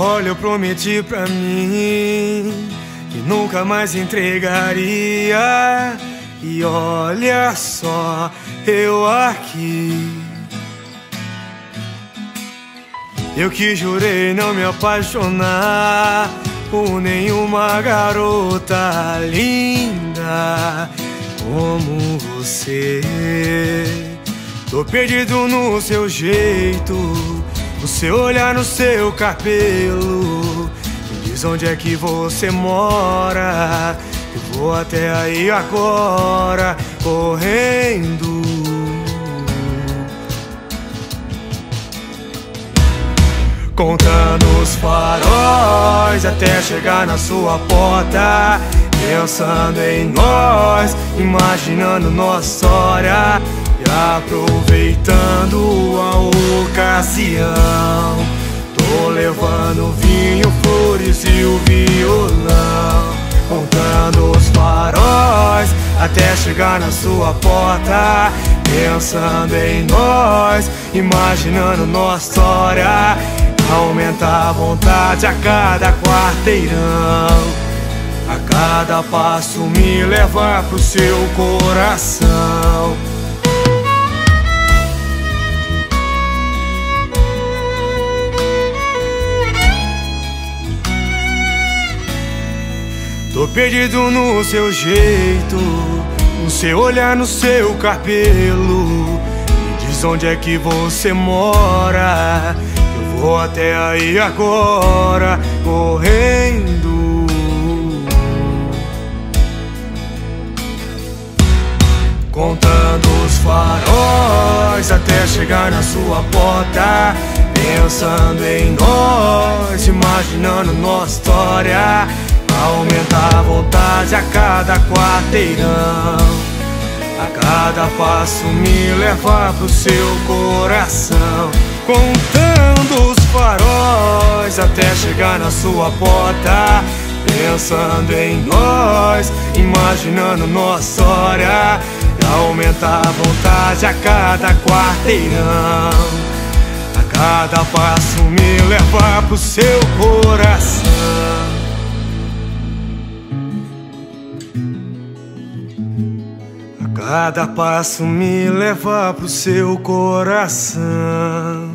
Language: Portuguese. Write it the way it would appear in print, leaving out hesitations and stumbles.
Olha, eu prometi pra mim que nunca mais entregaria. E olha só, eu aqui. Eu que jurei não me apaixonar por nenhuma garota linda como você. Tô perdido no seu jeito, no seu olhar, no seu cabelo. Me diz onde é que você mora, eu vou até aí agora, correndo. Contando os faróis até chegar na sua porta, pensando em nós, imaginando nossa hora e aproveitando a ocasião. Tô levando vinho, flores e o violão. Contando os faróis até chegar na sua porta, pensando em nós, imaginando nossa hora. Aumenta a vontade a cada quarteirão, a cada passo me leva pro seu coração. Tô perdido no seu jeito, no seu olhar, no seu cabelo. Me diz onde é que você mora, vou até aí agora, correndo. Contando os faróis até chegar na sua porta, pensando em nós, imaginando nossa história. Aumenta a vontade a cada quarteirão, a cada passo me leva pro seu coração. Contando os faróis até chegar na sua porta, pensando em nós, imaginando nossa hora. Aumenta a vontade a cada quarteirão, a cada passo me leva pro seu coração. Cada passo me leva pro seu coração.